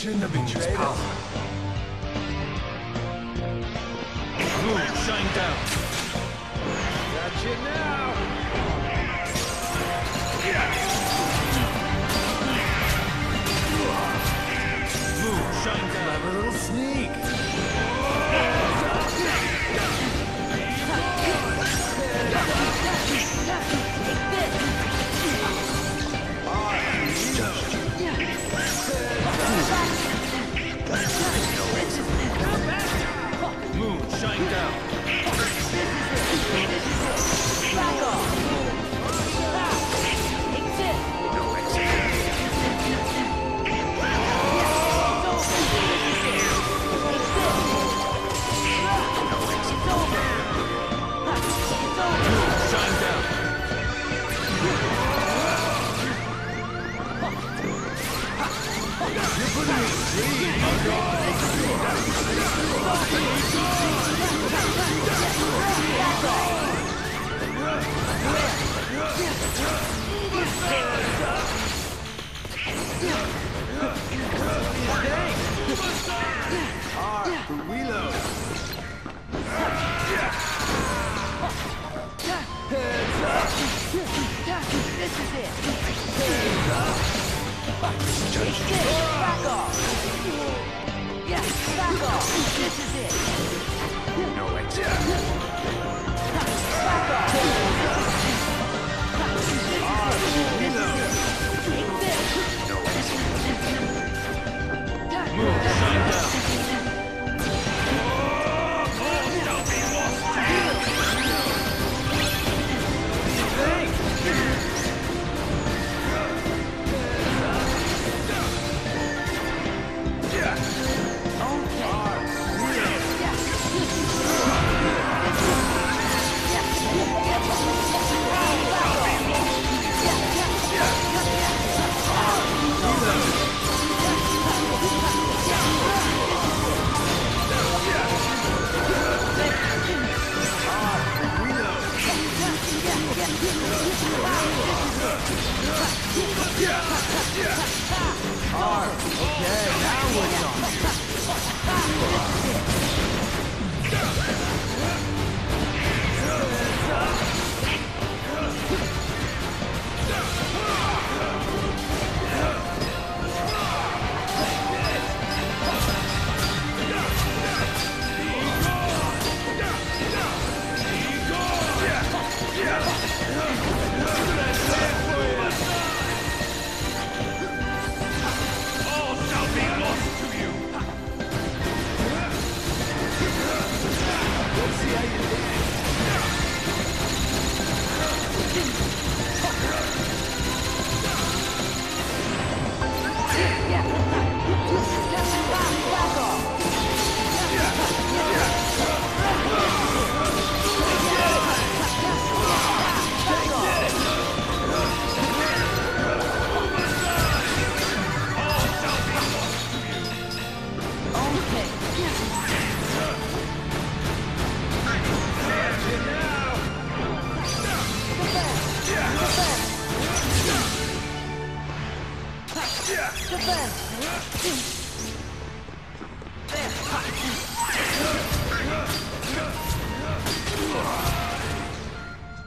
Shouldn't have betrayed his power. Moon, shine down. Got you now. Moon, shine down. Clever little sneak. Moon, shine down. Back off. This is it. Back off. Yes, back off. This is it. No exit. Back off.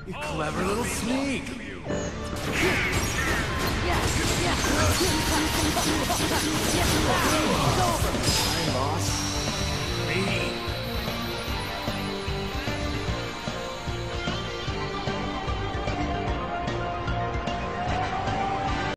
You clever little sneak! Yes, yes.